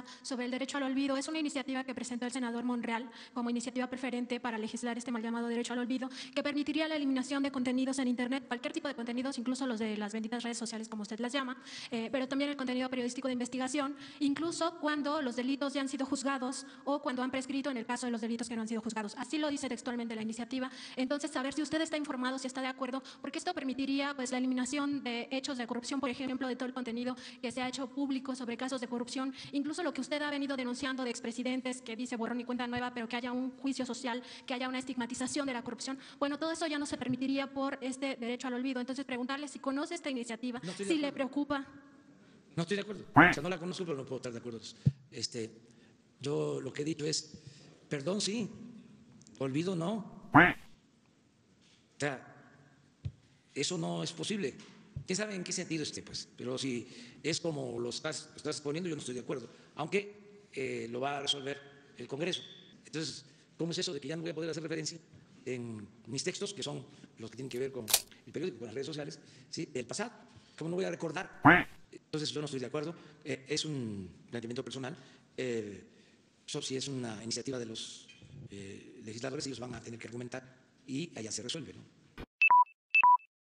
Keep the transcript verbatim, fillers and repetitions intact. Consulta sobre el Derecho al Olvido es una iniciativa que presentó el senador Monreal como iniciativa preferente para legislar este mal llamado Derecho al Olvido, que permitiría la eliminación de contenidos en Internet, cualquier tipo de contenidos, incluso los de las benditas redes sociales, como usted las llama, eh, pero también el contenido periodístico de investigación, incluso cuando los delitos ya han sido juzgados o cuando han prescrito en el caso de los delitos que no han sido juzgados. Así lo dice textualmente la iniciativa. Entonces, saber si usted está informado, si está de acuerdo, porque esto permitiría pues la eliminación de hechos de corrupción, por ejemplo, de todo el contenido que se ha hecho público sobre casos de corrupción, incluso lo que usted ha venido denunciando de expresidentes que dice borrón y cuenta nueva, pero que haya un juicio social, que haya una estigmatización de la corrupción. Bueno, todo eso ya no se permitiría por este derecho al olvido. Entonces, preguntarle si conoce esta iniciativa, no si le preocupa. No estoy de acuerdo. O sea, no la conozco, pero no puedo estar de acuerdo. Este, yo lo que he dicho es, perdón sí, olvido no. O sea, eso no es posible. ¿Quién sabe en qué sentido este? Pues, pero si es como lo estás, lo estás poniendo, yo no estoy de acuerdo, aunque eh, lo va a resolver el Congreso. Entonces, ¿cómo es eso de que ya no voy a poder hacer referencia en mis textos, que son los que tienen que ver con el periódico, con las redes sociales, ¿sí?, del pasado? ¿Cómo no voy a recordar? Entonces, yo no estoy de acuerdo. Eh, es un planteamiento personal. Eh, eso sí es una iniciativa de los eh, legisladores, ellos van a tener que argumentar y allá se resuelve, ¿no?